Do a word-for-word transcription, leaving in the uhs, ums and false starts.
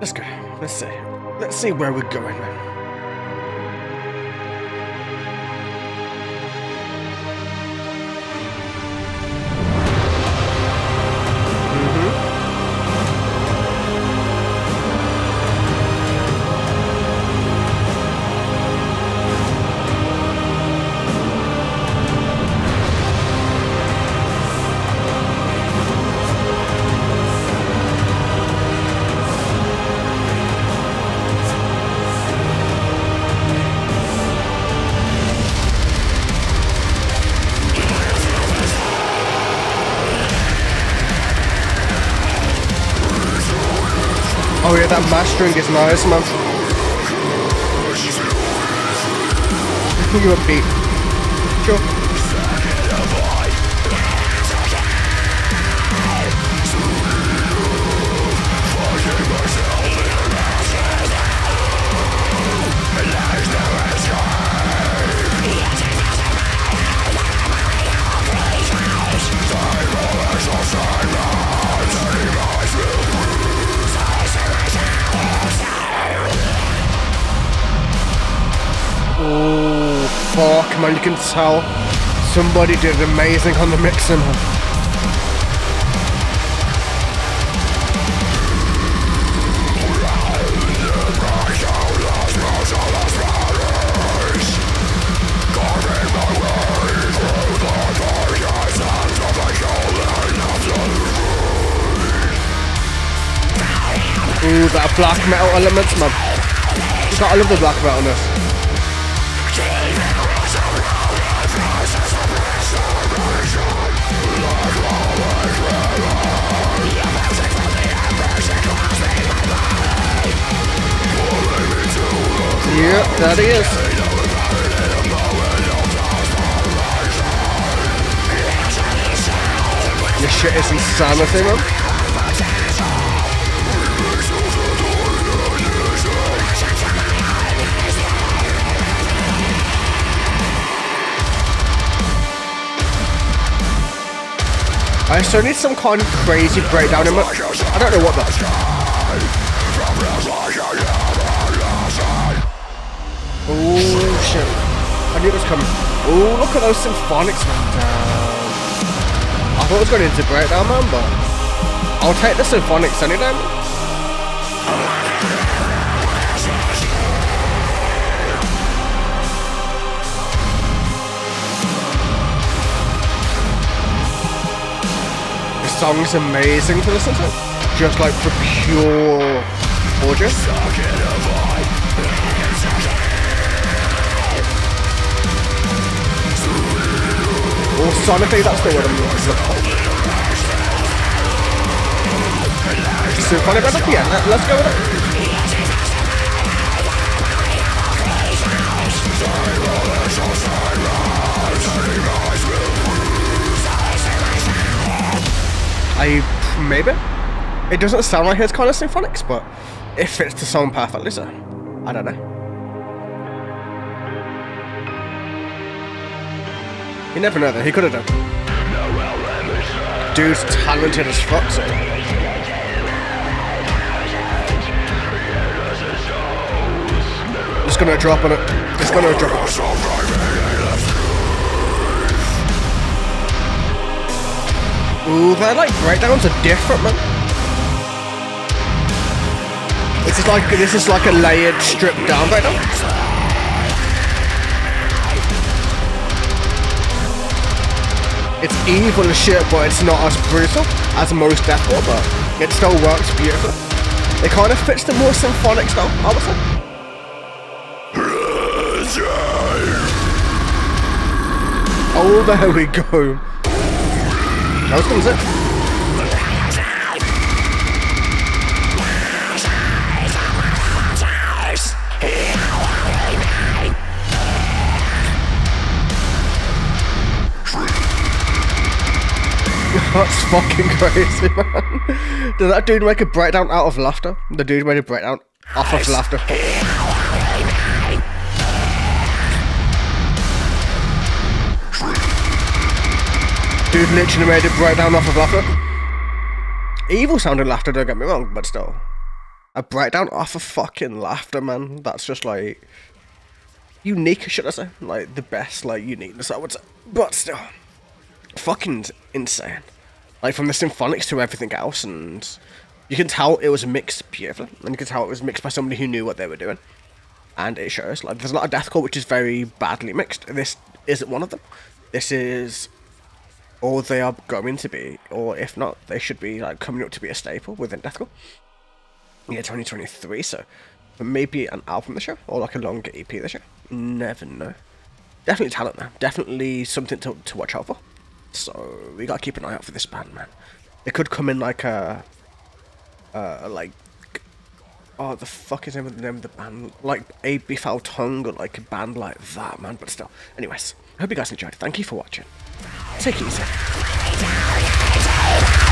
Let's go. Let's see. Let's see where we're going, man. Oh yeah, that bass string is nice, man. Give a beat. Sure. Fuck, man, you can tell somebody did amazing on the mixing. Ooh, that black metal element, man. Gotta love the black metalness. Yep, that is. This shit is insanity, man. I still need some kind of crazy breakdown in my... I don't know what that's. Oh shit, I knew it was coming. Oh, look at those symphonics, man. I thought it was going into breakdown, man, but I'll take the symphonics any day. This song is amazing to listen to, just like for pure gorgeous. Well, sonically, that's the word I'm using. Symphonic at the piano. Let's go with it. I... maybe? It doesn't sound like his kind of symphonics, but it fits the song perfectly, so... I don't know. You never know that, he could have done. Dude's talented as fuck, so. Just gonna drop on it. Just gonna drop on it. Ooh, they're like breakdowns are different, man. This is like, this is like a layered, stripped down breakdown. It's evil as shit, but it's not as brutal as most deathcore, but it still works beautifully. It kind of fits the more symphonic style, I would say. Oh, there we go. That was comes it. That's fucking crazy, man. Did that dude make a breakdown out of laughter? The dude made a breakdown off of laughter. Dude literally made it breakdown off of laughter. Evil sounding laughter, don't get me wrong, but still. A breakdown off of fucking laughter, man. That's just like unique, should I say? Like the best, like uniqueness, I would say. But still, fucking insane. Like from the symphonics to everything else, and you can tell it was mixed beautifully, and you can tell it was mixed by somebody who knew what they were doing, and it shows. Like there's a lot of deathcore which is very badly mixed. This isn't one of them. This is, or they are going to be, or if not, they should be like coming up to be a staple within deathcore. Yeah, twenty twenty-three. So maybe an album this year, or like a longer E P this year. Never know. Definitely talent now. Definitely something to to watch out for. So we gotta keep an eye out for this band, man. They could come in like a, uh, like, oh, the fuck is the name of the name of the band? Like a Foul Tongue, or like a band like that, man. But still, anyways, I hope you guys enjoyed. Thank you for watching. Take it easy.